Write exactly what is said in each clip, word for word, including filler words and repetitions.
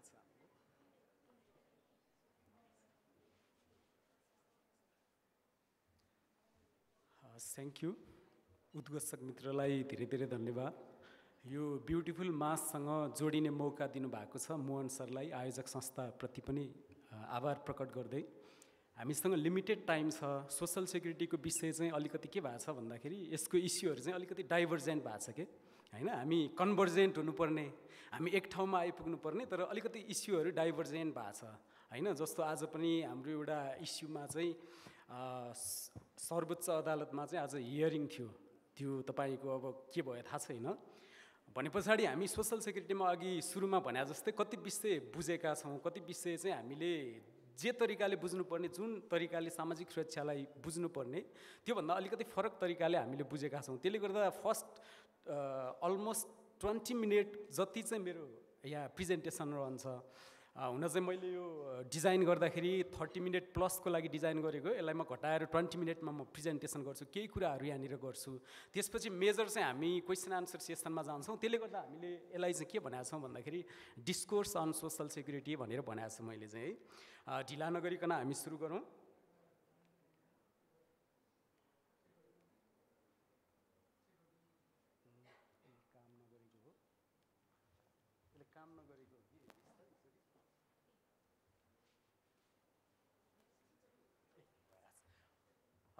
আছে আপনি? Thank you. Udghoshak Mitralai धेरै धेरै धन्यवाद। यो ब्युटिफुल माससँग जोडिने मौका दिनुभएको छ। मोहन सरलाई आयोजक संस्थाप्रति पनि आभार प्रकट गर्दै हामीसँग लिमिटेड टाइम छ। सोशल सेक्युरिटीको विषय चाहिँ अलिकति के भएको छ भन्दाखेरि यसको इस्युहरु चाहिँ अलिकति डाइभर्जेन्ट भएको छ के हैन। हामी कन्भर्जेन्ट हुनुपर्ने, हामी एक ठाउँमा आइपुग्नुपर्ने, तर अलिकति इस्युहरु डाइभर्जेन्ट भएको छ हैन। जस्तो आज पनि हाम्रो एउटा इस्युमा चाहिँ सर्वोच्च अदालतमा चाहिँ आज हियरिङ थियो। त्यो तपाईको अब के भयो थाहा छैन। भनेपछि हामी सोशल सेक्युरिटीमा अघि सुरुमा भने जस्तै कति विषय बुझेका छौं, कति विषय चाहिँ हामीले जे तरिकाले बुझ्नुपर्ने, जुन तरिकाले सामाजिक सुरक्षालाई बुझ्नुपर्ने त्यो भन्दा अलिकति फरक तरिकाले हामीले बुझेका छौं। त्यसले गर्दा फर्स्ट अलमोस्ट ट्वेन्टी मिनेट जति चाहिँ मेरो यहाँ प्रेजेन्टेसन रहन्छ। हुन चाहिँ मैले यो डिजाइन गर्दाखेरि थर्टी मिनेट प्लसको लागि डिजाइन गरेको, यसलाई म घटाएर ट्वेन्टी मिनेटमा म प्रेजेन्टेसन गर्छु। केही कुराहरू यहाँनिर गर्छु, त्यसपछि मेजर चाहिँ हामी क्वेसन आन्सर सेसनमा जान्छौँ। त्यसले गर्दा हामीले यसलाई चाहिँ के भनेको छौँ भन्दाखेरि डिस्कोर्स अन सोसल सेक्युरिटी भनेर भनेको छु मैले चाहिँ है। ढिला नगरिकन हामी सुरु गरौँ।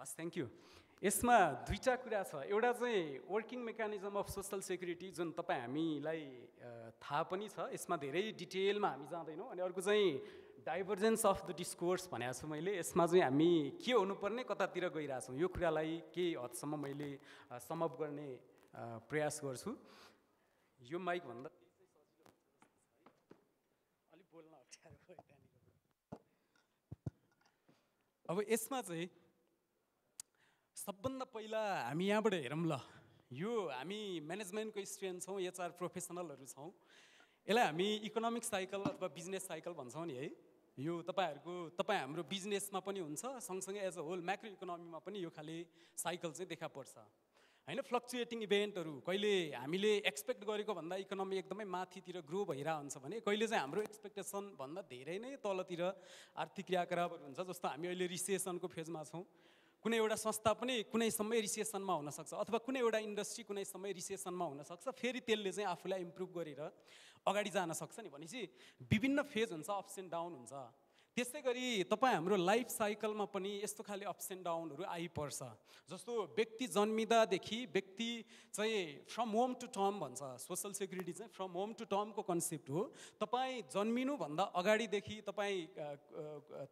हस्, थ्याङ्क यू। यसमा दुईटा कुरा छ। एउटा चाहिँ working mechanism of social security जुन तपाईँ हामीलाई थाहा पनि छ, यसमा धेरै डिटेलमा हामी जाँदैनौँ। अनि अर्को चाहिँ डाइभर्जेन्स अफ द डिस्कोर्स भनेको छु मैले। यसमा चाहिँ हामी के हुनुपर्ने, कतातिर गइरहेछौँ यो कुरालाई केही हदसम्म मैले समअप गर्ने प्रयास गर्छु। यो माइक भन्दा अलिक बोल्न अप्ठ्यारो। अब यसमा चाहिँ सबभन्दा पहिला हामी यहाँबाट हेरौँ ल। यो हामी म्यानेजमेन्टको स्टुडेन्ट छौँ, एचआर प्रोफेसनलहरू छौँ, यसलाई हामी इकोनोमिक साइकल अथवा बिजनेस साइकल भन्छौँ नि है। यो तपाईँहरूको तपाईँ हाम्रो बिजनेसमा पनि हुन्छ, सँगसँगै एज अ होल म्याक्रो इकोनोमीमा पनि यो खाले साइकल चाहिँ देखा पर्छ हैन। फ्लक्चुएटिङ इभेन्टहरू कहिले हामीले एक्सपेक्ट गरेको भन्दा इकोनोमी एकदमै माथितिर ग्रो भइरहेको हुन्छ भने कहिले चाहिँ हाम्रो एक्सपेक्टेसन भन्दा धेरै नै तलतिर आर्थिक क्रियाकलापहरू हुन्छ। जस्तो हामी अहिले रिसेसनको फेजमा छौँ। कुनै एउटा संस्था पनि कुनै समय रिसेसनमा हुनसक्छ, अथवा कुनै एउटा इन्डस्ट्री कुनै समय रिसेसनमा हुनसक्छ। फेरि त्यसले चाहिँ आफूलाई इम्प्रुभ गरेर अगाडि जान सक्छ नि। भनेपछि विभिन्न फेज हुन्छ, अप्स एन्ड डाउन हुन्छ। त्यस्तै गरी तपाईँ हाम्रो लाइफ साइकलमा पनि यस्तो खाले अप्स एन्ड डाउनहरू आइपर्छ। जस्तो व्यक्ति जन्मिँदादेखि व्यक्ति चाहिँ फ्रम होम टु टर्म भन्छ। सोसल सेक्युरिटी चाहिँ फ्रम होम टु टर्मको कन्सेप्ट हो। तपाईँ जन्मिनुभन्दा अगाडिदेखि तपाईँ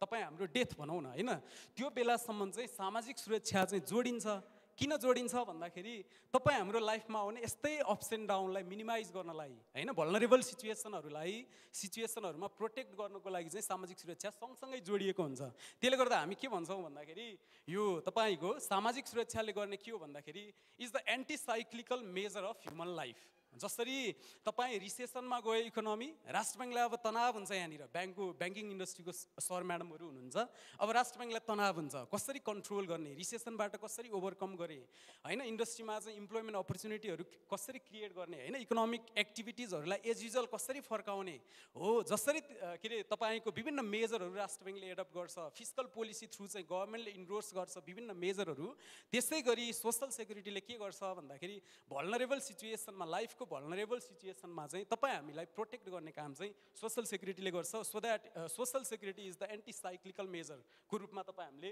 तपाईँ हाम्रो डेथ भनौँ न होइन, त्यो बेलासम्म चाहिँ सामाजिक सुरक्षा चाहिँ जोडिन्छ। किन जोडिन्छ भन्दाखेरि तपाईँ हाम्रो लाइफमा आउने यस्तै अप्स एन्ड डाउनलाई मिनिमाइज गर्नलाई हैन, भल्नरेबल सिचुएसनहरूलाई सिचुएसनहरूमा प्रोटेक्ट गर्नको लागि चाहिँ सामाजिक सुरक्षा सँगसँगै जोडिएको हुन्छ। त्यसले गर्दा हामी के भन्छौँ भन्दाखेरि यो तपाईँको सामाजिक सुरक्षाले गर्ने के हो भन्दाखेरि is the anti cyclical measure of human life. जसरी तपाईँ रिसेसनमा गयो इकोनोमी, राष्ट्र ब्याङ्कलाई अब तनाव हुन्छ। यहाँनिर ब्याङ्कको ब्याङ्किङ इन्डस्ट्रीको सर म्याडमहरू हुनुहुन्छ, अब राष्ट्र ब्याङ्कलाई तनाव हुन्छ कसरी कन्ट्रोल गर्ने, रिसेसनबाट कसरी ओभरकम गर्ने हैन, इन्डस्ट्रीमा चाहिँ इम्प्लोइमेन्ट अपर्च्युनिटीहरू कसरी क्रिएट गर्ने हैन, इकोनोमिक एक्टिभिटिजहरूलाई एज युजुअल कसरी फर्काउने हो। जसरी के अरे तपाईँको विभिन्न मेजरहरू राष्ट्र ब्याङ्कले एडप्ट गर्छ, फिस्कल पोलिसी थ्रु चाहिँ गभर्मेन्टले इन्डोर्स गर्छ विभिन्न मेजरहरू। त्यसै गरी सोसल सेक्युरिटीले के गर्छ भन्दाखेरि भल्नरेबल सिचुएसनमा लाइफ भल्नरेबल सिचुएसनमा चाहिँ तपाईँ हामीलाई प्रोटेक्ट गर्ने काम चाहिँ सोसल सेक्युरिटीले गर्छ। So that social security is the anti cyclical मेजरको रूपमा तपाईँ हामीले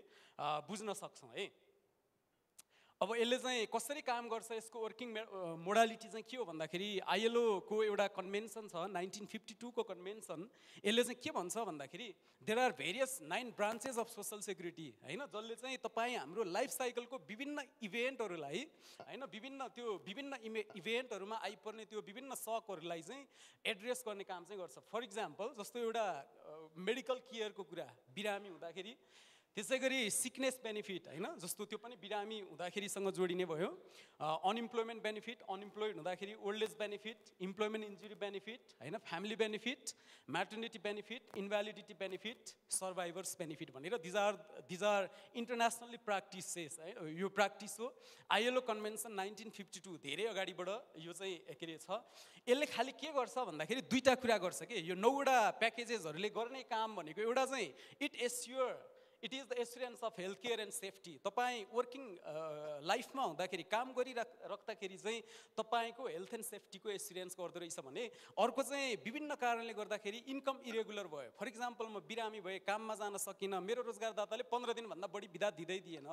बुझ्न सक्छौँ है। अब यसले चाहिँ कसरी काम गर्छ, यसको वर्किङ मोडालिटी चाहिँ के हो भन्दाखेरि आइएलओको एउटा कन्भेन्सन छ नाइन्टिन फिफ्टी टूको कन्भेन्सन। यसले चाहिँ के भन्छ भन्दाखेरि there are various nine branches of social security हैन, जसले चाहिँ तपाईँ हाम्रो लाइफ साइकलको विभिन्न इभेन्टहरूलाई हैन, विभिन्न त्यो विभिन्न इभेन्टहरूमा आइपर्ने त्यो विभिन्न सकहरूलाई चाहिँ एड्रेस गर्ने काम चाहिँ गर्छ। फर इक्जाम्पल जस्तो एउटा मेडिकल केयरको कुरा, बिरामी हुँदाखेरि त्यसैगरी सिकनेस बेनिफिट हैन जस्तो त्यो पनि बिरामी हुँदाखेरि सँग जोडिने भयो अनइम्प्लोयमेन्ट बेनिफिट अनइम्प्लोयड हुँदाखेरि old age benefit employment injury benefit हैन family benefit maternity benefit invalidity benefit survivors benefit भनेर these are these are internationally practices है यो प्र्याक्टिस हो ILO convention nineteen fifty two धेरै अगाडिबाट यो चाहिँ के रे छ यसले खाली के गर्छ भन्दाखेरि दुईटा कुरा गर्छ के यो नौवटा प्याकेजेजहरुले गर्ने काम भनेको एउटा चाहिँ it assure It is the assurance of healthcare and safety. तपाईं working life मा हुँदाखेरि काम गरिराख्दाखेरि चाहिँ तपाईंको health and safety को assurance गर्दै रहेछ भने अर्को चाहिँ विभिन्न कारणले गर्दाखेरि इन्कम इरेगुलर भयो फर एक्जाम्पल म बिरामी भए काममा जान सकिन मेरो रोजगारदाताले पन्ध्र दिन भन्दा बढी बिदा दिदै दिएन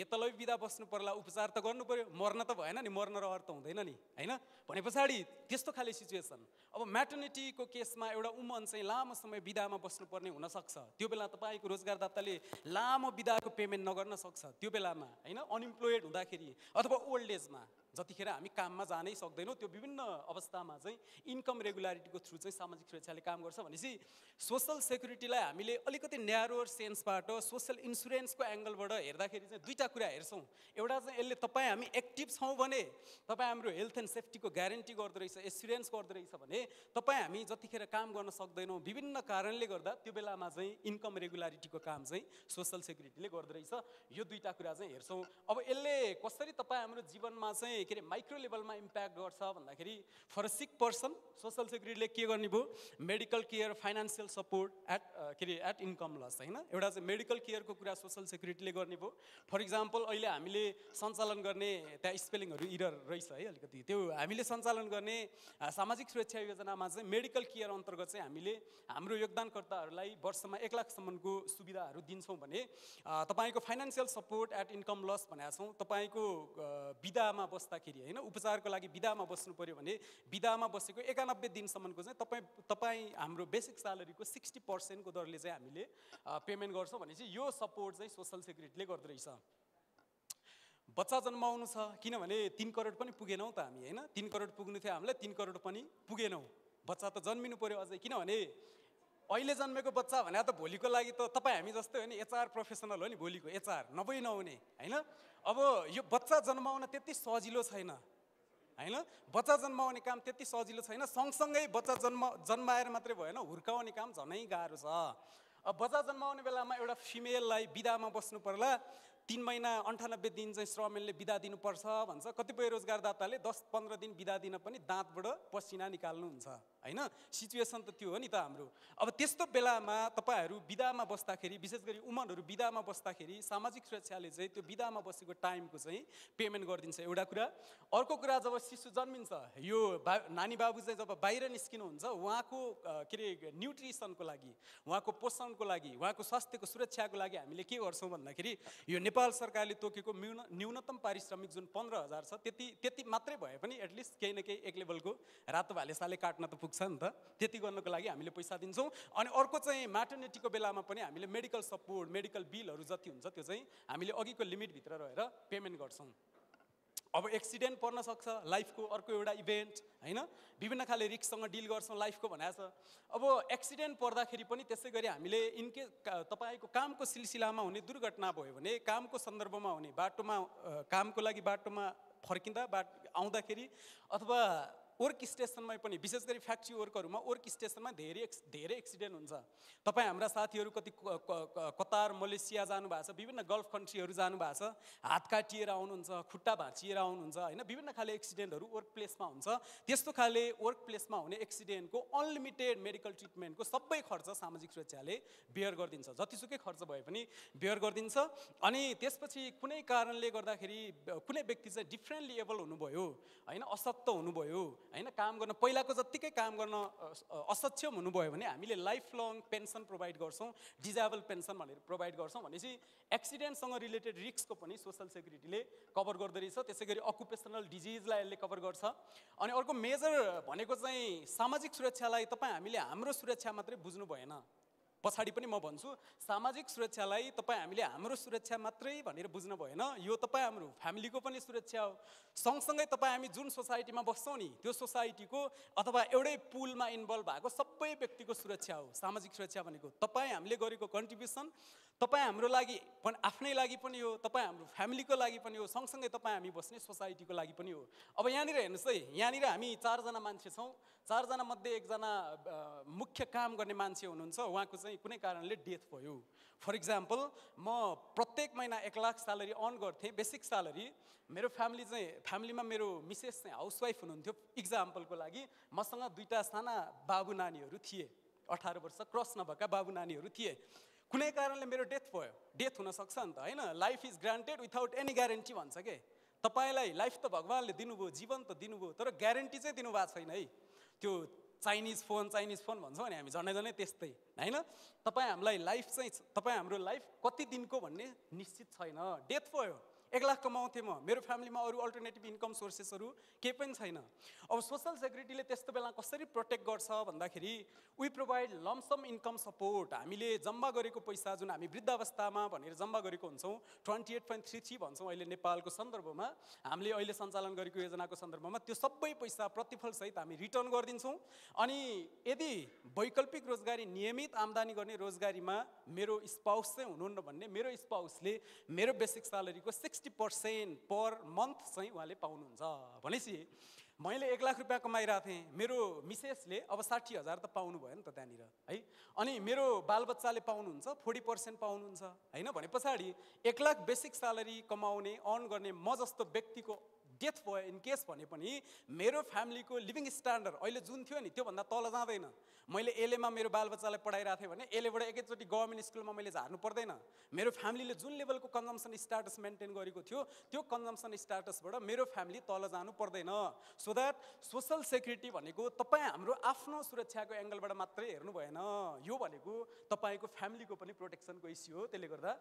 बेतलै बिदा बस्नु पर्ला उपचार त गर्नु पर्यो मर्न त भएन नि मर्न र अर्थ हुँदैन नि हैन भनेपछि त्यस्तो खाली सिचुएसन अब म्याटर्निटी को केसमा एउटा वुमन चाहिँ लामो समय बिदामा बस्नु पर्ने हुन सक्छ त्यो बेला तपाईको रोजगारदाताले लामो बिदाको पेमेन्ट नगर्न सक्छ त्यो बेलामा हैन अनइम्प्लोयड हुँदाखेरि अथवा ओल्ड एजमा जतिखेर हामी काममा जानै सक्दैनौ त्यो विभिन्न अवस्थामा चाहिँ इन्कम रेगुलारिटीको थ्रु चाहिँ सामाजिक सुरक्षाले काम गर्छ भनेसी सोशल सेक्युरिटीलाई हामीले अलिकति न्यारोर सेन्सबाट सोशल इन्स्योरेन्सको एंगलबाट हेर्दाखेरि चाहिँ दुईटा कुरा हेर्छौं एउटा चाहिँ यसले तपाई हामी एक्टिभ छौं भने तपाई हाम्रो हेल्थ एन्ड सेफ्टीको ग्यारेन्टी गर्दै रहेछ एस्युरेन्स गर्दै रहेछ भने तपाई हामी जतिखेर काम गर्न सक्दैनौ विभिन्न कारणले गर्दा त्यो बेलामा चाहिँ इन्कम रेगुलारिटीको काम चाहिँ सोशल सेक्युरिटीले गर्दै रहेछ यो दुईटा कुरा चाहिँ हेर्छौं अब यसले कसरी तपाई हाम्रो जीवनमा चाहिँ के माइक्रो लेभलमा इम्प्याक्ट गर्छ भन्दाखेरि for a sick person social सेक्युरिटीले के गर्ने भो medical care financial support et के रे एट इन्कम लस हैन एउटा चाहिँ मेडिकल केयरको कुरा सोशल सेक्युरिटीले गर्ने भो फर एक्जाम्पल अहिले हामीले सञ्चालन गर्ने त्यहाँ स्पेलिङहरु इरर रहेछ है अलिकति त्यो हामीले सञ्चालन गर्ने सामाजिक सुरक्षा योजनामा चाहिँ मेडिकल केयर अन्तर्गत चाहिँ हामीले हाम्रो योगदानकर्ताहरुलाई वर्षमा एक लाख सम्मको सुविधाहरु दिन्छौं भने तपाईको financial support at income loss भनेका छौं तपाईको बिदामा बस्दा होइन उपचारको लागि बिदामा बस्नु पर्यो भने बिदामा बसेको एकानब्बे दिनसम्मको चाहिँ तपाई तपाई हाम्रो बेसिक स्यालेरीको सिक्सटी पर्सेन्टको दरले चाहिँ हामीले पेमेन्ट गर्छौं भने चाहिँ यो सपोर्ट चाहिँ सोशल सेक्युरिटीले गर्दै रहेछ बच्चा जन्माउनु छ किनभने तीन करोड पनि पुगेनौ त हामी हैन तीन करोड पुग्नु थियो हामीलाई तीन करोड पनि पुगेनौ बच्चा त जन्मिनु पर्यो अझै किनभने अहिले जन्मेको बच्चा भने त भोलिको लागि त तपाई हामी जस्तै हो नि एचआर प्रोफेसनल हो नि भोलिको एचआर नभई नहुने हैन अब यो बच्चा जन्माउन त्यति सजिलो छैन हैन बच्चा जन्माउने काम त्यति सजिलो छैन सँगसँगै बच्चा जन्म जन्माएर मात्रै भएन हुर्काउने काम झनै गाह्रो छ अब बच्चा जन्माउने बेलामा एउटा फिमेललाई बिदामा बस्नु पर्ला तीन महिना अन्ठानब्बे दिन चाहिँ श्रमले बिदा दिनुपर्छ भन्छ कतिपय रोजगारदाताले दस पन्ध्र दिन बिदा दिन पनि दाँतबाट पसिना निकाल्नुहुन्छ हैन सिचुएसन त त्यो हो नि त हाम्रो अब त्यस्तो बेलामा तपाईहरु बिदामा बस्दाखेरि विशेष गरी उमनहरु बिदामा बस्दाखेरि सामाजिक सुरक्षाले चाहिँ त्यो बिदामा बसेको टाइमको चाहिँ पेमेन्ट गर्दिन्छ एउटा कुरा अर्को कुरा जब शिशु जन्मिन्छ यो नानी बाबु चाहिँ जब बाहिर निस्किनुहुन्छ उहाँको के रे न्यूट्रिसनको लागि उहाँको पोषणको लागि उहाँको स्वास्थ्यको सुरक्षाको लागि हामीले के गर्छौं भन्दाखेरि यो नेपाल सरकारले तोकेको न्यूनतम पारिश्रमिक जुन पन्ध्र हजार छ त्यति त्यति मात्रै भए पनि एटलिस्ट केही न केही एक लेभलको रातो भालेसाले काट्न त छ नि त त्यति गर्नको लागि हामीले पैसा दिन्छौं अनि अर्को चाहिँ म्याटर्निटीको बेलामा पनि हामीले मेडिकल सपोर्ट मेडिकल बिलहरु जति हुन्छ त्यो चाहिँ हामीले अघिको लिमिट भित्र रहेर पेमेन्ट गर्छौं अब एक्सिडेन्ट पर्न सक्छ लाइफको अर्को एउटा इभेन्ट हैन विभिन्न खाले रिस्कसँग डिल गर्छौं लाइफको भनेछ अब एक्सिडेन्ट पर्दाखेरि पनि त्यसैगरी हामीले इनके तपाईको कामको सिलसिलामा हुने दुर्घटना भयो भने कामको सन्दर्भमा हुने बाटोमा कामको लागि बाटोमा फर्किँदा आउँदाखेरि अथवा वर्क स्टेशनमै पनि विशेष गरी फ्याक्ट्री वर्कहरुमा वर्क स्टेशनमा धेरै धेरै एक्सिडेन्ट हुन्छ तपाई हाम्रा साथीहरु कति कतार मलेसिया जानु भएको छ विभिन्न गल्फ कन्ट्रीहरु जानु भएको छ हात काटिएर आउनुहुन्छ खुट्टा भाँचिएर आउनुहुन्छ हैन विभिन्न खाले एक्सिडेन्टहरु वर्क प्लेसमा हुन्छ त्यस्तो खाले वर्क प्लेसमा हुने एक्सिडेन्टको अनलिमिटेड मेडिकल ट्रिटमेन्टको सबै खर्च सामाजिक सुरक्षाले बेयर गर्दिन्छ जतिसुकै खर्च भए पनि बेयर गर्दिन्छ अनि त्यसपछि कुनै कारणले गर्दाखेरि कुनै व्यक्ति चाहिँ डिफरेन्टली एबल हुनुभयो हैन अशक्त हुनुभयो हैन काम गर्न पहिलाको जतिकै काम गर्न असक्षम हुनुभयो भने हामीले लाइफ लङ पेन्सन प्रोवाइड गर्छौं डिजेबल पेन्सन भनेर प्रोवाइड गर्छौं भनेसी एक्सिडेन्टसँग रिलेटेड रिस्कको पनि सोशल सेक्युरिटीले कभर गर्दै रहेछ त्यसैगरी अकुपेशनल डिजीजलाई यसले कभर गर्छ अनि अर्को मेजर भनेको चाहिँ सामाजिक सुरक्षालाई तपाई हामीले हाम्रो सुरक्षा मात्रै बुझ्नु भएन पछाडी पनि म भन्छु सामाजिक सुरक्षालाई तपाई हामीले हाम्रो सुरक्षा मात्रै भनेर बुझ्नु भएन यो तपाई हाम्रो फ्यामिलीको पनि सुरक्षा हो सँगसँगै तपाई हामी जुन सोसाइटीमा बस्छौं नि त्यो सोसाइटीको अथवा एउटै पुलमा इन्भल्भ भएको सबै व्यक्तिको सुरक्षा हो सामाजिक सुरक्षा भनेको तपाई हामीले गरेको कन्ट्रिब्युसन तपाई हाम्रो लागि पनि आफ्नै लागि पनि हो तपाई हाम्रो फ्यामिलीको लागि पनि हो सँगसँगै तपाई हामी बस्ने सोसाइटीको लागि पनि हो अब यहाँ निर हेर्नुस् है यहाँ निर हामी चार जना मान्छे छौं चार जना मध्ये एक जना मुख्य काम गर्ने मान्छे हुनुहुन्छ उहाँको चाहिँ कुनै कारणले डेथ भयो फर एक्जाम्पल म प्रत्येक महिना एक लाख स्यालेरी अर्न गर्थे बेसिक स्यालेरी मेरो फ्यामिली चाहिँ फ्यामिलीमा मेरो मिसेस चाहिँ हाउसवाइफ हुनुहुन्थ्यो एक्जाम्पलको लागि मसँग दुईटा साना बाबु नानीहरू थिए अठार वर्ष क्रस नभएका बाबु नानीहरू थिए कुनै कारणले मेरो डेथ भयो डेथ हुन सक्छ नि त हैन life is granted without any guarantee भन्छ के तपाईलाई लाइफ त भगवानले दिनुभयो जीवन त दिनुभयो तर ग्यारेन्टी चाहिँ दिनुभएको छैन है त्यो चाइनीज फोन चाइनीज फोन भन्छौँ नि हामी झन्डै झन्डै त्यस्तै हैन तपाई हामीलाई लाइफ चाहिँ तपाई हाम्रो लाइफ कति दिनको भन्ने निश्चित छैन डेथ भयो एक लाख कमाउँथे म मेरो फ्यामिलीमा अरु अल्टरनेटिभ इन्कम सोर्सेसहरु केही पनि छैन अब सोशल सेक्युरिटीले त्यस्तो बेला कसरी प्रोटेक्ट गर्छ भन्दाखेरि we provide lump sum income support हामीले जम्मा गरेको पैसा जुन हामी वृद्ध अवस्थामा भनेर जम्मा गरेको हुन्छौं अठहत्तर दशमलव तीन तीन भन्छौं अहिले नेपालको सन्दर्भमा हामीले अहिले सञ्चालन गरेको योजनाको सन्दर्भमा त्यो सबै पैसा प्रतिफल सहित हामी रिटर्न गर्दिन्छौं अनि यदि वैकल्पिक रोजगारी नियमित आम्दानी गर्ने रोजगारीमा मेरो स्पाउस चाहिँ हुनुहुन्न भन्ने मेरो स्पाउसले मेरो बेसिक स्यालेरीको साठ्ठी पर्सेन्ट पर मन्थ चाहिँ उहाँले पाउनुहुन्छ भनेपछि मैले एक लाख रुपैयाँ कमाइरहेको थिएँ मेरो मिसेसले अब साठी हजार त पाउनु भयो नि त त्यहाँनिर है अनि मेरो बालबच्चाले पाउनुहुन्छ फोर्टी पर्सेन्ट पाउनुहुन्छ होइन भने पछाडि एक लाख बेसिक स्यालेरी कमाउने अर्न गर्ने म जस्तो व्यक्तिको डेथ भयो इनकेस भने पनि मेरो फ्यामिलीको लिभिङ स्ट्यान्डर्ड अहिले जुन थियो नि त्योभन्दा तल जाँदैन मैले एलेमा मेरो बालबच्चालाई पढाइरहेको थिएँ भने एलेबाट एकैचोटि गभर्मेन्ट स्कुलमा मैले झार्नु पर्दैन मेरो फ्यामिलीले जुन लेभलको कन्जम्सन स्ट्याटस मेन्टेन गरेको थियो त्यो कन्जम्सन स्ट्याटसबाट मेरो फ्यामिली तल जानु पर्दैन सो द्याट सोसल सेक्युरिटी भनेको तपाईँ हाम्रो आफ्नो सुरक्षाको एङ्गलबाट मात्रै हेर्नु भएन यो भनेको तपाईँको फ्यामिलीको पनि प्रोटेक्सनको इस्यु हो त्यसले गर्दा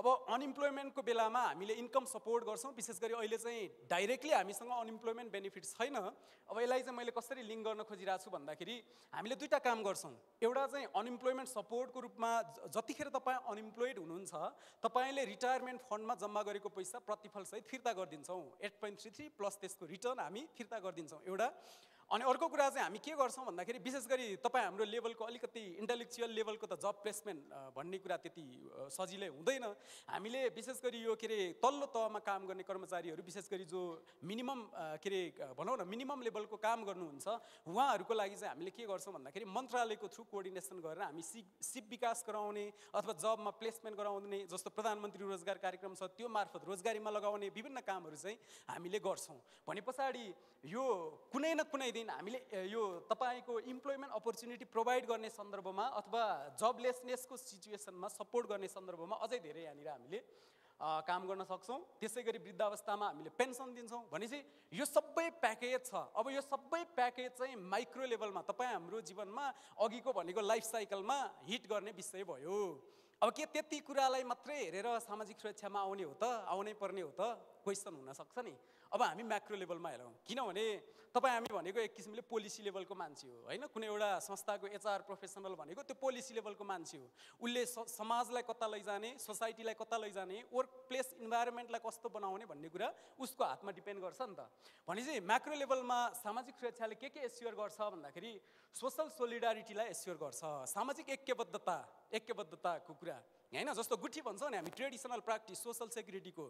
अब अनइम्प्लोइमेन्टको बेलामा हामीले इन्कम सपोर्ट गर्छौं विशेष गरी अहिले चाहिँ डाइरेक्टली हामीसँग अनइम्प्लोइमेन्ट बेनिफिट्स छैन अब यसलाई चाहिँ मैले कसरी लिङ्क गर्न खोजिरहेको छु भन्दाखेरि हामीले दुईटा काम गर्छौं एउटा चाहिँ अनइम्प्लोइमेन्ट सपोर्टको रूपमा जतिखेर तपाईँ अनइम्प्लोइड हुनुहुन्छ तपाईले रिटायरमेन्ट फन्डमा जम्मा गरेको पैसा प्रतिफल सहित फिर्ता गर्दिन्छौं आठ दशमलव तीन तीन प्लस त्यसको रिटर्न हामी फिर्ता गर्दिन्छौं एउटा अनि अर्को कुरा चाहिँ हामी के गर्छौं भन्दाखेरि विशेष गरी तपाई हाम्रो लेभलको अलिकति इन्टेलेक्चुअल लेभलको त जब प्लेसमेन्ट भन्ने कुरा त्यति सजिलै हुँदैन हामीले विशेष गरी यो के रे तल्लो तहमा काम गर्ने कर्मचारीहरू विशेष गरी जो मिनिमम के रे भनौँ न मिनिमम लेभलको काम गर्नुहुन्छ उहाँहरूको लागि चाहिँ हामीले के गर्छौं भन्दाखेरि मन्त्रालयको थ्रु कोअर्डिनेसन गरेर हामी सिप विकास गराउने अथवा जबमा प्लेसमेन्ट गराउने जस्तो प्रधानमन्त्री रोजगार कार्यक्रम छ त्यो मार्फत रोजगारीमा लगाउने विभिन्न कामहरू चाहिँ हामीले गर्छौं भनेपछि यो कुनै न कुनै दिन हामीले यो तपाईको इम्प्लोयमेन्ट अपर्च्युनिटी प्रोवाइड गर्ने सन्दर्भमा अथवा जबलेसनेसको सिचुएसनमा सपोर्ट गर्ने सन्दर्भमा अझै धेरै यहाँनिर हामीले काम गर्न सक्छौं त्यसैगरी वृद्ध अवस्थामा हामीले पेन्सन दिन्छौं भनेपछि यो सबै प्याकेज छ अब यो सबै प्याकेज चाहिँ माइक्रो लेभलमा तपाई हाम्रो जीवनमा अघिको भनेको लाइफ साइकलमा हिट गर्ने विषय भयो अब के त्यति कुरालाई मात्रै हेरेर सामाजिक सुरक्षामा आउने हो त आउनै पर्ने हो त क्वेसन हुन सक्छ नि अब हामी म्याक्रो लेभलमा हेरौं किनभने तपाई हामी भनेको एक किसिमले पोलिसी लेभलको मान्छे हो हैन कुनै एउटा संस्थाको एचआर प्रोफेसनल भनेको त्यो पोलिसी लेभलको मान्छे हो उले समाजलाई कता लैजाने सोसाइटीलाई कता लैजाने वर्क प्लेस इन्भाइरोनमेन्टलाई कस्तो बनाउने भन्ने कुरा उसको हातमा डिपेन्ड गर्छ नि त भनेपछि म्याक्रो लेभलमा सामाजिक सुरक्षाले के के एस्योर गर्छ भन्दाखेरि सोशल सोलिडारिटीलाई एस्योर गर्छ सामाजिक ऐक्यबद्धता ऐक्यबद्धताको कुरा हैन जस्तो गुठी भन्छौं नि हामी ट्रेडिसनल प्र्याक्टिस सोशल सेक्युरिटीको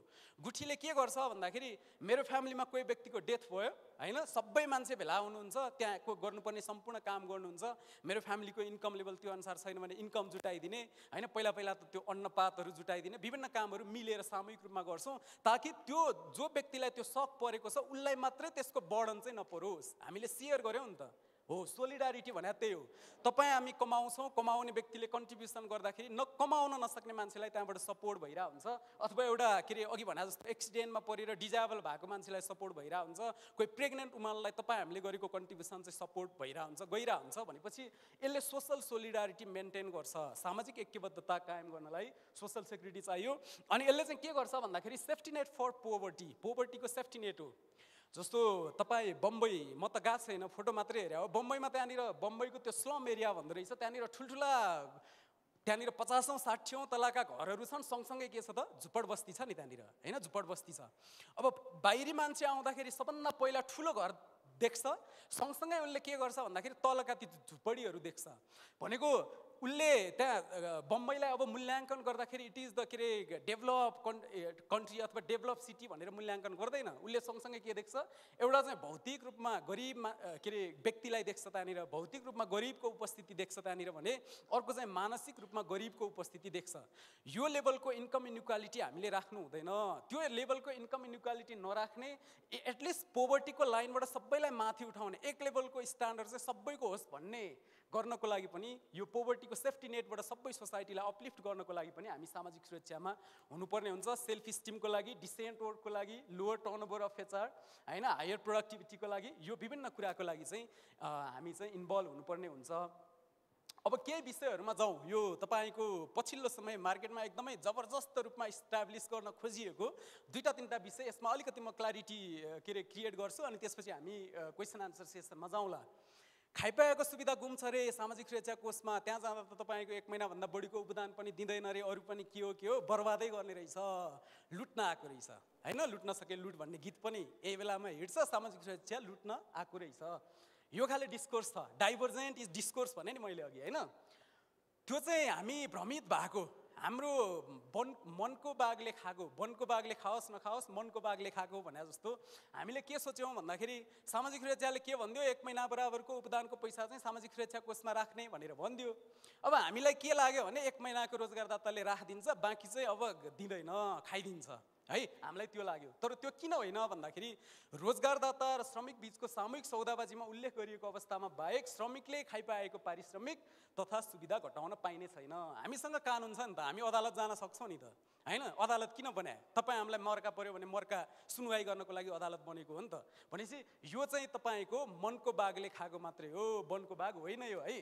गुठीले के गर्छ भन्दाखेरि मेरो फ्यामिलीमा कोही व्यक्तिको डेथ भयो हैन सबै मान्छे भेला हुनुहुन्छ त्यहाँको गर्नुपर्ने सम्पूर्ण काम गर्नुहुन्छ मेरो फ्यामिलीको इन्कम लेभल त्यो अनुसार छैन भने इन्कम जुटाइदिने हैन पहिला पहिला त त्यो अन्नपातहरु जुटाइदिने विभिन्न कामहरु मिलेर सामूहिक रूपमा गर्छौं ताकि त्यो जो व्यक्तिलाई त्यो शक परेको छ उलाई मात्र त्यसको बर्डन चाहिँ नपरोस् हामीले शेयर गर्यौं नि त हो सोलिडारिटी भने त्यही हो तपाई हामी कमाउँछौं कमाउने व्यक्तिले कन्ट्रिब्युसन गर्दाखेरि न कमाउन नसक्ने मान्छेलाई त्यहाँबाट सपोर्ट भइरा हुन्छ अथवा एउटा के रे अघि भने जस्तो एक्सिडेन्टमा परेर डिजेबल भएको मान्छेलाई सपोर्ट भइरा हुन्छ कोही प्रेग्नेन्ट उमालाई तपाई हामीले गरेको कन्ट्रिब्युसन चाहिँ सपोर्ट भइरा हुन्छ गइरा हुन्छ भनेपछि यसले सोशल सोलिडारिटी मेन्टेन गर्छ सामाजिक ऐक्यबद्धता कायम गर्नलाई सोशल सेक्युरिटी चाहियो अनि यसले चाहिँ के गर्छ भन्दाखेरि सेफ्टी नेट फर पोभर्टी पोभर्टीको सेफ्टी नेट हो जस्तो तपाई बम्बई म त गएको छैन फोटो मात्रै हेरे हो बम्बईमा त्यहाँनिर बम्बईको त्यो स्लम एरिया भन्दो रहेछ त्यहाँनिर ठुल्ठुला त्यानिर पचासौं साठीौं तलाका घरहरू छन् सँगसँगै के छ त झुपड बस्ती छ नि त्यानिर हैन झुपड बस्ती छ। अब बाहिरी मान्छे आउँदाखेरि सबभन्दा पहिला ठुलो घर देख्छ, सँगसँगै उनले के गर्छ भन्दाखेरि तलका ती झुपडीहरू देख्छ। भनेको उनले त्यहाँ बम्बईलाई अब मूल्याङ्कन गर्दाखेरि इट इज द के रे डेभलप कन्ट्री अथवा डेभलप सिटी भनेर मूल्याङ्कन गर्दैन। उसले सँगसँगै के देख्छ, एउटा चाहिँ भौतिक रूपमा गरिब के अरे व्यक्तिलाई देख्छ त्यहाँनिर, भौतिक रूपमा गरिबको उपस्थिति देख्छ त्यहाँनिर, भने अर्को चाहिँ मानसिक रूपमा गरिबको उपस्थिति देख्छ। यो लेभलको इन्कम इनइक्वालिटी हामीले राख्नु हुँदैन। त्यो लेभलको इन्कम इनइक्वालिटी नराख्ने, एटलिस्ट पोभर्टीको लाइनबाट सबैलाई माथि उठाउने, एक लेभलको स्ट्यान्डर्ड चाहिँ सबैको होस् भन्ने गर्नको लागि पनि, यो पोभर्टीको सेफ्टी नेटबाट सबै सोसाइटीलाई अपलिफ्ट गर्नको लागि पनि हामी सामाजिक सुरक्षामा हुनुपर्ने हुन्छ। सेल्फ स्टिमको लागि, डिसेन्ट वर्कको लागि, लोअर टर्नओभर अफ एचआर हैन, हायर प्रोडक्टिभिटीको लागि, यो विभिन्न कुराको लागि चाहिँ हामी चाहिँ इन्भल्भ हुनुपर्ने हुन्छ। अब केही विषयहरूमा जाउँ। यो तपाईँको पछिल्लो समय मार्केटमा एकदमै जबरजस्त रूपमा इस्टाब्लिस गर्न खोजिएको दुईवटा तिनवटा विषय, यसमा अलिकति म क्ल्यारिटी के अरे क्रिएट गर्छु अनि त्यसपछि हामी क्वेसन आन्सर सेसनमा जाउँला। खाइपाएको सुविधा गुम छ रे सामाजिक सुरक्षा कोषमा, त्यहाँ जाँदा त तपाईँको एक महिनाभन्दा बढीको उपदान पनि दिँदैन रे, अरू पनि के हो के हो बर्बादै गर्ने रहेछ, लुट्न आएको रहेछ हैन, लुट्न सके लुट भन्ने गीत पनि यही बेलामा हिँड्छ, सामाजिक सुरक्षा लुट्न आएको रहेछ। यो खाले डिस्कोर्स छ, डाइभर्जेन्ट इज डिस्कोर्स भने नि मैले अघि हैन, त्यो चाहिँ हामी भ्रमित भएको, हाम्रो वन मनको बाघले खाएको, वनको बाघले खाओस् नखाओस् मनको बाघले खाएको भने जस्तो हामीले के सोच्यौँ भन्दाखेरि सामाजिक सुरक्षाले के भनिदियो, एक महिना बराबरको उपदानको पैसा चाहिँ सामाजिक सुरक्षा कोषमा राख्ने भनेर भनिदियो। अब हामीलाई के लाग्यो भने एक महिनाको रोजगारदाताले राखिदिन्छ, बाँकी चाहिँ अब दिँदैन, खाइदिन्छ है, हामीलाई त्यो लाग्यो। तर त्यो किन होइन भन्दाखेरि रोजगारदाता र श्रमिक बिचको सामूहिक सौदाबाजीमा उल्लेख गरिएको अवस्थामा बाहेक श्रमिकले खाइपाएको पारिश्रमिक तथा सुविधा घटाउन पाइने छैन। हामीसँग कानुन छ नि त, हामी अदालत जान सक्छौँ नि त हैन, अदालत किन बनाए, तपाईँ हामीलाई मर्का पर्यो भने मर्का सुनवाई गर्नको लागि अदालत बनेको हो नि त। भनेपछि यो चाहिँ तपाईँको मनको बाघले खाएको मात्रै हो, वनको बाघ होइन यो है।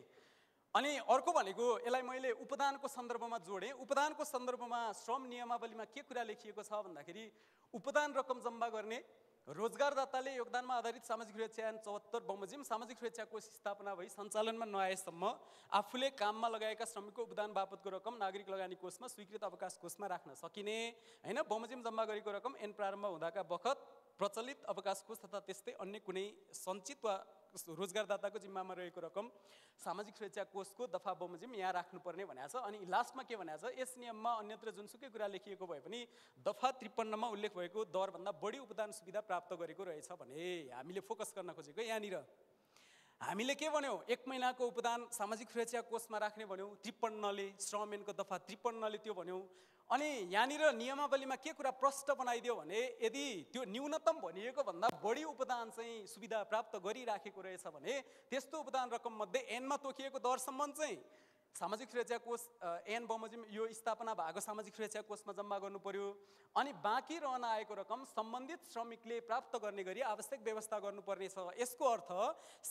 अनि अर्को भनेको यसलाई मैले उपदानको सन्दर्भमा जोडेँ। उपदानको सन्दर्भमा श्रम नियमावलीमा के कुरा लेखिएको छ भन्दाखेरि उपदान रकम जम्मा गर्ने, रोजगारदाताले योगदानमा आधारित सामाजिक सुरक्षा ऐन चौहत्तर बमोजिम सामाजिक सुरक्षा कोष स्थापना भई सञ्चालनमा नआएसम्म आफूले काममा लगाएका श्रमिकको उपदान बापतको रकम नागरिक लगानी कोषमा स्वीकृत अवकाश कोषमा राख्न सकिने हैन, बमोजिम जम्मा गरेको रकम ऐन प्रारम्भ हुँदाका बखत प्रचलित अवकाश कोष तथा त्यस्तै अन्य कुनै सञ्चित वा रोजगारदाताको जिम्मामा रहेको रकम सामाजिक सुरक्षा कोषको दफा बमोजिम यहाँ राख्नुपर्ने भनेको छ। अनि लास्टमा के भनेको छ, यस नियममा अन्यत्र जुनसुकै कुरा लेखिएको भए पनि दफा त्रिपन्नमा उल्लेख भएको दरभन्दा बढी उपदान सुविधा प्राप्त गरेको रहेछ भने हामीले फोकस गर्न खोजेको यहाँनिर। हामीले के भन्यौँ, एक महिनाको उपदान सामाजिक सुरक्षा कोषमा राख्ने भन्यौँ त्रिपन्नले, श्रम ऐनको दफा त्रिपन्नले त्यो भन्यौँ। अनि यहाँनिर नियमावलीमा के कुरा प्रष्ट बनाइदियो भने यदि त्यो न्यूनतम भनिएको भन्दा बढी उपदान चाहिँ सुविधा प्राप्त गरिराखेको रहेछ भने त्यस्तो उपदान रकममध्ये ऐनमा तोकिएको दरसम्म चाहिँ सामाजिक सुरक्षा कोष ऐन बमोजिम यो स्थापना भएको सामाजिक सुरक्षा कोषमा जम्मा गर्नु पर्यो। अनि बाँकी रहन आएको रकम सम्बन्धित श्रमिकले प्राप्त गर्ने गरी आवश्यक व्यवस्था गर्नुपर्नेछ। यसको अर्थ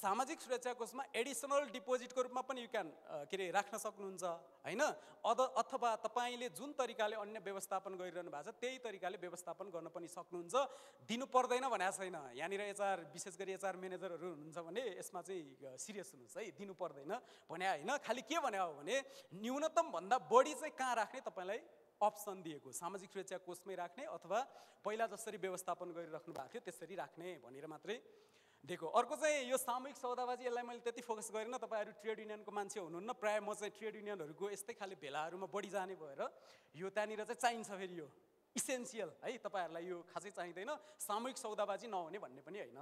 सामाजिक सुरक्षा कोषमा एडिसनल डिपोजिटको रूपमा पनि यु क्यान के अरे राख्न सक्नुहुन्छ हैन, अद अथवा तपाईँले जुन तरिकाले अन्य व्यवस्थापन गरिरहनु भएको छ त्यही तरिकाले व्यवस्थापन गर्न पनि सक्नुहुन्छ, दिनु पर्दैन भनेको छैन। यहाँनिर एचआर विशेष गरी एचआर म्यानेजरहरू हुनुहुन्छ भने यसमा चाहिँ सिरियस हुनुहोस् है, दिनु पर्दैन भने होइन, खालि के भने भने न्यूनतम भन्दा बढी चाहिँ कहाँ राख्ने तपाईँलाई अप्सन दिएको, सामाजिक सुरक्षा कोषमै राख्ने अथवा पहिला जसरी व्यवस्थापन गरिराख्नु भएको थियो त्यसरी राख्ने भनेर मात्रै दिएको। अर्को चाहिँ यो सामूहिक सौदाबाजी, यसलाई मैले त्यति फोकस गरेन, तपाईँहरू ट्रेड युनियनको मान्छे हुनुहुन्न प्रायः, म चाहिँ ट्रेड युनियनहरूको यस्तै खाले भेलाहरूमा बढी जाने भएर यो त्यहाँनिर चाहिँ चाहिन्छ, फेरि यो इसेन्सियल है, तपाईँहरूलाई यो खासै चाहिँदैन, सामूहिक सौदाबाजी नहुने भन्ने पनि होइन।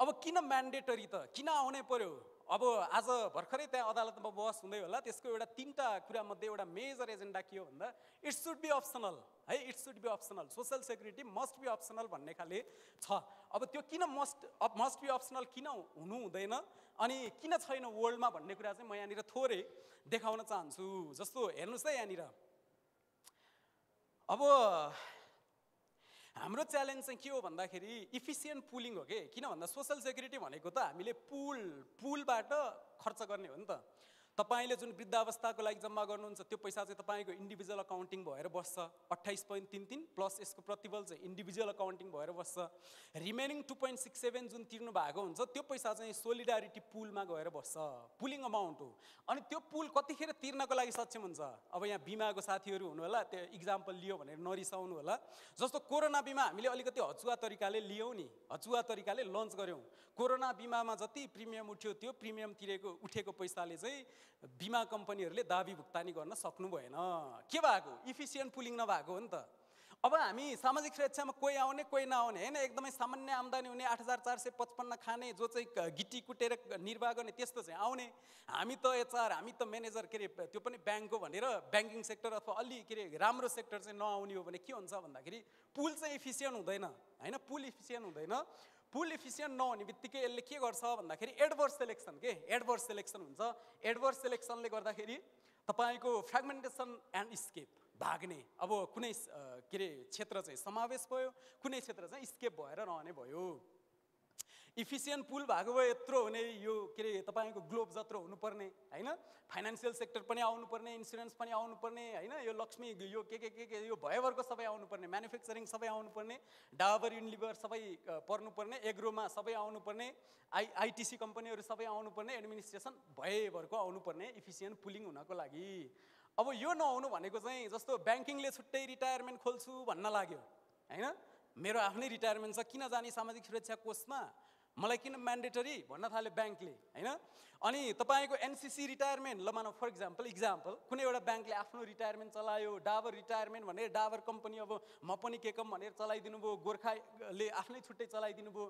अब किन म्यान्डेटरी त, किन आउनै पर्यो? अब आज भर्खरै त्यहाँ अदालतमा बहस हुँदै होला, त्यसको एउटा तिनवटा कुरामध्ये एउटा मेजर एजेन्डा के हो भन्दा इट सुड बी अप्सनल है, it should be optional, social security must be optional भन्ने खाले छ। अब त्यो किन मस्ट मस्ट बी अप्सनल किन हुनु हुँदैन अनि किन छैन वर्ल्डमा भन्ने कुरा चाहिँ म यहाँनिर थोरै देखाउन चाहन्छु। जस्तो हेर्नुहोस् है यहाँनिर, अब हाम्रो च्यालेन्ज चाहिँ के हो भन्दाखेरि इफिसियन्ट पुलिङ हो के, किन भन्दा सोसल सेक्युरिटी भनेको त हामीले पुल पुलबाट खर्च गर्ने हो नि त, तपाईले जुन वृद्धावस्थाको लागि जम्मा गर्नुहुन्छ त्यो पैसा चाहिँ तपाईको इन्डिभिजुअल अकाउन्टिङ भएर बस्छ अट्ठाइस दशमलव तीन तीन प्लस यसको प्रतिफल चाहिँ इन्डिभिजुअल अकाउन्टिङ भएर बस्छ रिमेनिङ दुई दशमलव छ सात जुन तिर्नु भएको हुन्छ त्यो पैसा चाहिँ सोलिडारिटी पुलमा गएर बस्छ पुलिङ अमाउन्ट हो अनि त्यो पुल कतिखेर तिर्नको लागि सक्षम हुन्छ अब यहाँ बीमाको साथीहरु हुनु होला त्यो एक्जाम्पल लियो भनेर नरिसाउनु होला जस्तो कोरोना बीमा हामीले अलिकति हचुवा तरिकाले लियौ नि हचुवा तरिकाले लन्च गर्यौ कोरोना बीमामा जति प्रिमियम उठ्यो त्यो प्रिमियम तिरेको उठेको पैसाले चाहिँ बीमा कम्पनीहरुले दाबी भुक्तानी गर्न सक्नु भएन के भएको इफिसिएन्ट पुलिङ नभएको हो नि त अब हामी सामाजिक सुरक्षामा कोही आउने कोही नआउने हैन एकदमै सामान्य आमदानी हुने आठ हजार चार सय पचपन्न खाने जो चाहिँ गिटी कुटेर निर्वाह गर्ने त्यस्तो चाहिँ आउने हामी त एचआर हामी त म्यानेजर के रे त्यो पनि बैंकको भनेर बैंकिङ सेक्टर अथवा अलि के रे राम्रो सेक्टर चाहिँ नआउने हो भने के हुन्छ भन्दाखेरि पुल चाहिँ एफिसिएन्ट हुँदैन हैन पुल एफिसिएन्ट हुँदैन पुल एफिसिएन्ट नहुने बित्तिकै यसले के गर्छ भन्दाखेरि एडभर्स सिलेक्सन के एडभर्स सिलेक्सन हुन्छ एडभर्स सिलेक्सनले गर्दाखेरि तपाईको फ्र्यागमेन्टेसन एन्ड स्केप भाग्ने अब कुनै के रे क्षेत्र चाहिँ समावेश भयो कुनै क्षेत्र चाहिँ स्केप भएर रहने भयो इफिसिएन्ट पुल भएको भए यत्रो हुने यो के रे तपाईको ग्लोब जत्रो हुनुपर्ने हैन फाइनान्शियल सेक्टर पनि आउनुपर्ने इन्स्योरेन्स पनि आउनुपर्ने हैन यो लक्ष्मी यो के के के यो भयवरको सबै आउनुपर्ने म्यानुफ्याक्चरिङ सबै आउनुपर्ने डाबर युनिलिभर सबै पर्नुपर्ने एग्रोमा सबै आउनुपर्ने आई आइटीसी कम्पनीहरु सबै आउनुपर्ने एडमिनिस्ट्रेसन भयवरको आउनुपर्ने इफिसिएन्ट पुलिङ हुनको लागि अब यो नहुनु भनेको चाहिँ जस्तो बैंकिङले छुट्टै रिटायरमेन्ट खोल्छु भन्न लाग्यो हैन मेरो आफ्नै रिटायरमेन्ट छ किन जाने सामाजिक सुरक्षा कोषमा मलाई किन म्यान्डेटरी भन्न थाले बैंकले हैन अनि तपाईको एनसीसी रिटायरमेन्ट ल मानौ फर एक्जाम्पल एक्जाम्पल कुनै एउटा बैंकले आफ्नो रिटायरमेन्ट चलायो डाबर रिटायरमेन्ट भनेर डाबर कम्पनी अब म पनि के कम भनेर चलाइदिनु भो गोर्खाले आफ्नै छुट्टै चलाइदिनु भो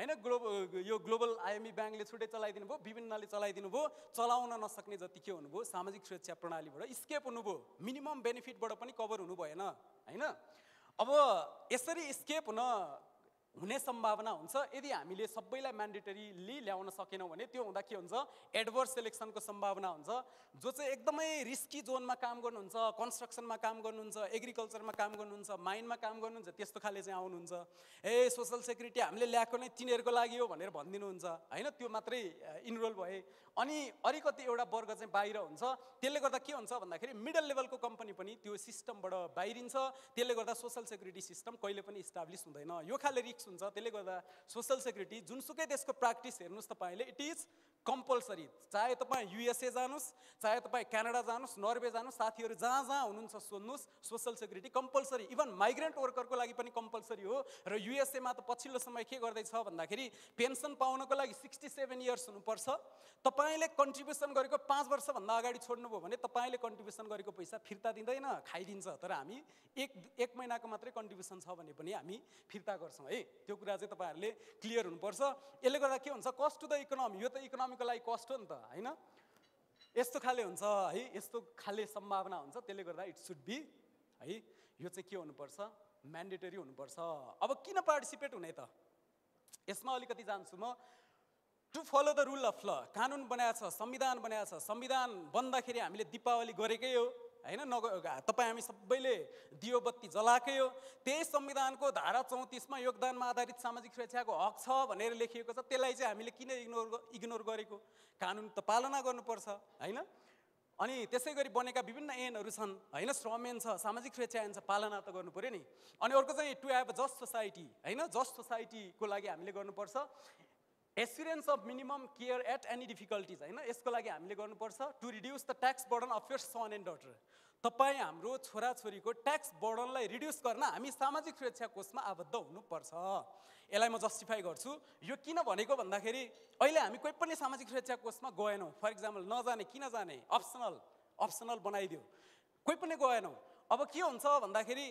हैन ग्लोबल यो ग्लोबल आईएमएफ बैंकले छुट्टै चलाइदिनु भो विभिन्नले चलाइदिनु भो चलाउन नसक्ने जति के हुनु भो सामाजिक सुरक्षा प्रणालीबाट स्केप हुनु भो मिनिमम बेनिफिटबाट पनि कभर हुनु भएन हैन अब यसरी स्केप हुन हुने सम्भावना हुन्छ यदि हामीले सबैलाई म्यान्डेटरीली ल्याउन सकेनौं भने त्यो हुँदा के हुन्छ एडभर्स सिलेक्सनको सम्भावना हुन्छ जो चाहिँ एकदमै रिस्की जोनमा काम गर्नुहुन्छ कन्स्ट्रक्सनमा काम गर्नुहुन्छ एग्रीकल्चरमा काम गर्नुहुन्छ माइनमा काम गर्नुहुन्छ त्यस्तो खाले चाहिँ आउनुहुन्छ ए सोशल सेक्युरिटी हामीले ल्याएको नै तिनीहरुको लागि हो भनेर भन्दिनु हुन्छ हैन त्यो मात्रै इनरोल भए अनि अलिकति एउटा वर्ग चाहिँ बाहिर हुन्छ त्यसले गर्दा के हुन्छ भन्दाखेरि मिडल लेभलको कम्पनी पनि त्यो सिस्टमबाट बाहिरिन्छ त्यसले गर्दा सोशल सेक्युरिटी सिस्टम कहिले पनि इस्टाब्लिश हुँदैन यो खाले हुन्छ त्यसले गर्दा सोशल सेक्युरिटी जुनसुकै देशको प्र्याक्टिस हेर्नुस् तपाईले इट इज कम्पल्सरी चाहे तपाई यूएसए जानुस् चाहे तपाई क्यानाडा जानुस् नर्वे जानुस् साथीहरु जहाँ जहाँ हुनुहुन्छ सोध्नुस् social security compulsory even migrant वर्करको लागि पनि कम्पल्सरी हो र यूएसए मा त पछिल्लो समय के गर्दै छ भन्दाखेरि पेन्सन पाउनको लागि सडसठी इयर्स हुनुपर्छ तपाईले कन्ट्रिब्युसन गरेको पाँच वर्ष भन्दा अगाडि छोड्नु भो भने तपाईले कन्ट्रिब्युसन गरेको पैसा फिर्ता दिँदैन खाइदिन्छ तर हामी एक एक महिनाको मात्रै कन्ट्रिब्युसन छ भने पनि हामी फिर्ता गर्छौं है त्यो कुरा चाहिँ तपाईहरुले क्लियर हुनुपर्छ यसले गर्दा के हुन्छ कस्ट टु द इकोनोमी यो त इकोनोमी को लागि कस्ट हो नि त हैन यस्तो खाले हुन्छ है यस्तो खाले सम्भावना हुन्छ त्यसले गर्दा इट शुड बी है यो चाहिँ के हुनुपर्छ म्यान्डेटरी हुनुपर्छ अब किन पार्टिसिपेट हुने त यसमा अलिकति जान्छु म to follow the rule of law कानुन बनाएको छ संविधान बनाएको छ संविधान बन्दाखेरि हामीले दीपावली गरेकै हो हैन तपाई हामी सबैले दियो बत्ती जलाकै हो त्यही संविधानको धारा चौंतीस मा योगदानमा आधारित सामाजिक सुरक्षाको हक छ भनेर लेखिएको छ त्यसलाई चाहिँ हामीले किन इग्नोर इग्नोर गरेको कानुन त पालना गर्नुपर्छ हैन अनि त्यसैगरी बनेका विभिन्न ऐनहरु छन् हैन श्रम ऐन छ सामाजिक सुरक्षा ऐन छ पालना त गर्नुपर्यो नि अनि अर्को चाहिँ to have a just society हैन जस्ट सोसाइटीको लागि हामीले गर्नुपर्छ assurance of minimum care at any difficulties हैन यसको लागि हामीले गर्नुपर्छ to reduce the tax burden of your son and daughter तपाई हाम्रो छोराछोरीको ट्याक्स बर्डनलाई रिड्युस गर्न हामी सामाजिक सुरक्षा कोषमा आबद्ध हुनुपर्छ यसलाई म जस्टिफाई गर्छु यो किन भनेको भन्दाखेरि अहिले हामी कुनै पनि सामाजिक सुरक्षा कोषमा गएनौं फर एक्जाम्पल नजाने किन जाने अप्सनल अप्सनल बनाइदियो कुनै पनि गएनौं अब के हुन्छ भन्दाखेरि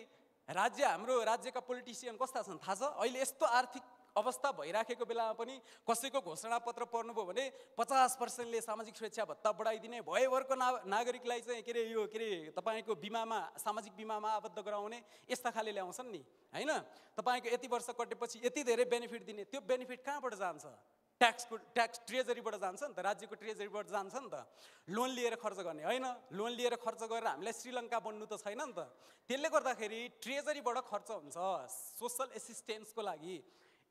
राज्य हाम्रो राज्यका पोलिटिसियन कस्ता छन् थाहा छ अहिले यस्तो आर्थिक अवस्था भइराखेको बेलामा पनि कसैको घोषणापत्र पढ्नु भो भने पचास पर्सेन्टले सामाजिक सुरक्षा भत्ता बढाइदिने भयवरको ना नागरिकलाई चाहिँ के रे यो के रे तपाईको बीमामा सामाजिक बीमामा आबद्ध गराउने यस्ता खाले ल्याउँछन् नि हैन तपाईको यति वर्ष कटेपछि यति धेरै बेनिफिट दिने त्यो बेनिफिट कहाँबाट जान्छ ट्याक्सको ट्याक्स ट्रेजरीबाट जान्छ नि त राज्यको ट्रेजरीबाट जान्छ नि त लोन लिएर खर्च गर्ने हैन लोन लिएर खर्च गरेर हामीलाई श्रीलङ्का बन्नु त छैन नि त त्यसले गर्दाखेरि ट्रेजरीबाट खर्च हुन्छ सोशल एसिस्टेन्सको लागि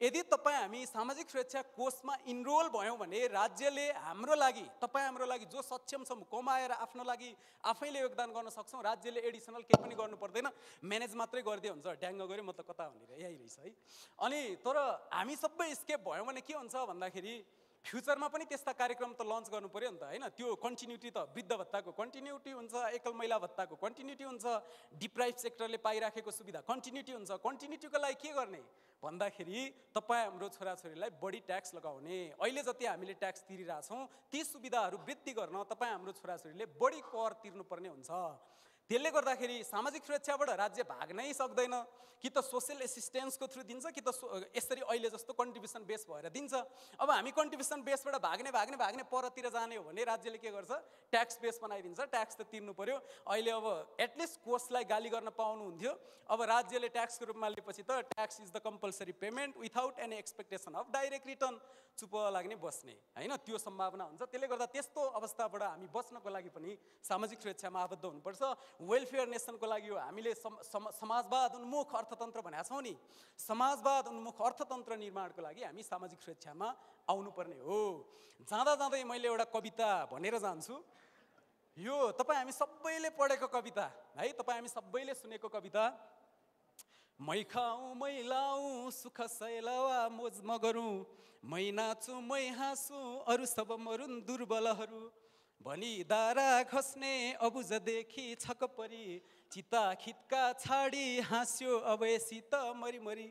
यदि तपाईं हामी सामाजिक सुरक्षा कोषमा इनरोल भयौं भने राज्यले हाम्रो लागि तपाईं हाम्रो लागि जो सक्षम छौं कमाएर आफ्नो लागि आफैले योगदान गर्न सक्छौं राज्यले एडिशनल के पनि गर्नु पर्दैन म्यानेज मात्रै गर्दै हुन्छ ढ्यांग गरे मतलब कता भनेर यही रहेछ है अनि तर हामी सबै एस्केप भयौं भने के हुन्छ भन्दाखेरि फ्युचरमा पनि त्यस्ता कार्यक्रम त लन्च गर्नु पर्यो नि त हैन त्यो कन्टिन्युटी त वृद्ध भत्ताको कन्टिन्युटी हुन्छ एकल महिला भत्ताको कन्टिन्युटी हुन्छ डिप्राइभ सेक्टरले पाइराखेको सुविधा कन्टिन्युटी हुन्छ कन्टिन्युटीको लागि के गर्ने भन्दाखेरि तपाई हाम्रो छोराछोरीलाई बढी ट्याक्स लगाउने अहिले जति हामीले ट्याक्स तिरिरा छौं ती सुविधाहरू वृद्धि गर्न तपाई हाम्रो छोराछोरीले बढी कर तिर्नु पर्ने हुन्छ त्यसले गर्दाखेरि सामाजिक सुरक्षाबाट राज्य भाग्नै सक्दैन कि त सोशल एसिस्टेन्सको थ्रु दिन्छ कि त यसरी अहिले जस्तो कन्ट्रिब्युसन बेस भएर दिन्छ अब हामी कन्ट्रिब्युसन बेसबाट भाग्ने भाग्ने भाग्ने परतिर जाने हो भने राज्यले के गर्छ ट्याक्स बेस बनाइदिन्छ ट्याक्स त तिर्नु पर्यो अहिले अब एटलिस्ट कोषलाई गाली गर्न पाउनु हुन्थ्यो अब राज्यले ट्याक्सको रूपमा लिएपछि त tax is the compulsory payment without any expectation of direct return चुप लाग्ने बस्ने हैन त्यो सम्भावना हुन्छ त्यसले गर्दा त्यस्तो अवस्थाबाट हामी बच्नको लागि पनि सामाजिक सुरक्षामा आबद्ध हुनुपर्छ वेलफेयर नेशन को लागि हामीले समाजवाद उन्मुख अर्थतन्त्र भनेका छौं नि समाजवाद उन्मुख अर्थतन्त्र निर्माणको लागि हामी सामाजिक सुरक्षामा आउनुपर्ने हो जाँदा जाँदै मैले एउटा कविता भनेर जान्छु यो तपाई हामी सबैले पढेको कविता है तपाई हामी सबैले सुनेको कविता मै खाऊ मै लाऊ सुख सैलावा मोज मगरौं मै नाचु मै हाँसु अरु सब मरुन् दुर्बलहरु भनी दारा खस्ने अबुज देखि छकपरी चिता खिटका छाडी हाँस्यो अवयसित मरिमरी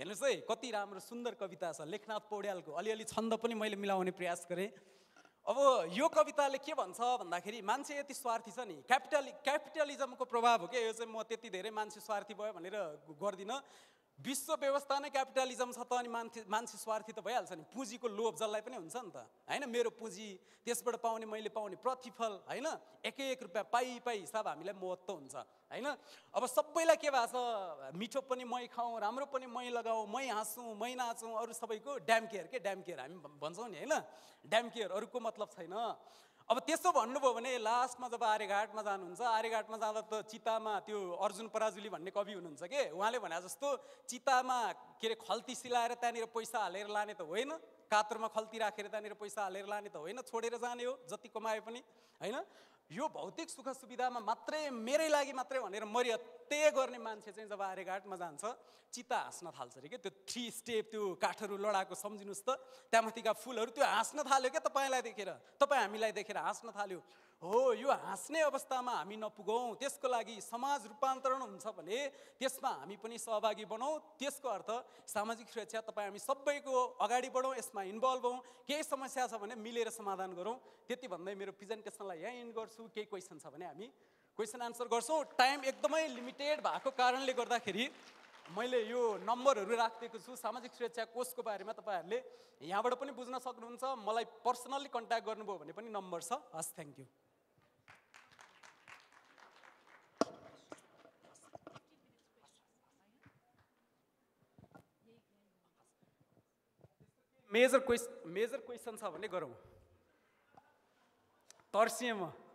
हेर्नुस् है कति राम्रो सुन्दर कविता छ लेखनाथ पौड्यालको अलिअलि छन्द पनि मैले मिलाउने प्रयास गरे अब यो कविताले के भन्छ भन्दाखेरि मान्छे यति स्वार्थी छ नि क्यापिटल क्यापिटलिज्मको प्रभाव हो के यो चाहिँ म त्यति धेरै मान्छे स्वार्थी भयो भनेर गर्दिन विश्व व्यवस्था नै क्यापिटलिज्म छ त अनि मान्छे मान्छे स्वार्थी त भइहाल्छ नि पुँजीको लोभ जसलाई पनि हुन्छ नि त हैन मेरो पुँजी त्यसबाट पाउने मैले पाउने प्रतिफल हैन एक एक रुपैयाँ पाइ पाइ हिसाब हामीलाई महत्त्व हुन्छ हैन अब सबैलाई के भन्छ मिठो पनि मै खाऊ राम्रो पनि मै लगाऊ मै हाँसू मै नाचू अरु सबैको ड्याम केयर के ड्याम केयर हामी भन्छौँ नि हैन ड्याम केयर अरुको मतलब छैन अब त्यसो भन्नुभयो भने लास्टमा जब आर्यघाटमा जानुहुन्छ आर्यघाटमा जाँदा त चितामा त्यो अर्जुन पराजुली भन्ने कवि हुनुहुन्छ के उहाँले भने जस्तो चितामा के अरे खल्ती सिलाएर त्यहाँनिर पैसा हालेर लाने त होइन कात्रमा खल्ती राखेर त्यहाँनिर पैसा हालेर लाने त होइन छोडेर जाने हो जति कमाए पनि हैन यो भौतिक सुख सुविधामा मात्रै मेरै लागि मात्रै भनेर मर्यात्य गर्ने मान्छे चाहिँ जब आर्यघाटमा जान्छ चिता हाँस्न थाल्छ रे के त्यो थ्री स्टेप त्यो काठहरू लडाएको सम्झिनुस् त त्यहाँमाथिका फुलहरू त्यो हाँस्न थाल्यो के तपाईलाई देखेर तपाई हामीलाई देखेर हाँस्न थाल्यो हो यो हाँस्ने अवस्थामा हामी नपुगौं त्यसको लागि समाज रूपान्तरण हुन्छ भने त्यसमा हामी पनि सहभागी बनौं त्यसको अर्थ सामाजिक सुरक्षा तपाई हामी सबैको अगाडि बढौं यसमा इन्भल्भ हौं केही समस्या छ भने मिलेर समाधान गरौं त्यति भन्दै मेरो प्रेजेन्टेसनलाई यहाँ एन्ड गर्छु केही क्वेशन छ भने हामी क्वेशन आन्सर गर्छौं टाइम एकदमै लिमिटेड भएको कारणले गर्दाखेरि मैले यो नम्बरहरू राखेको छु सामाजिक सुरक्षा कोषको बारेमा तपाईहरुले यहाँबाट पनि बुझ्न सक्नुहुन्छ मलाई पर्सनली कन्ट्याक्ट गर्नुभयो भने पनि नम्बर छ हस् thank you major question major question छ भने गरौँ तर्सिएँ म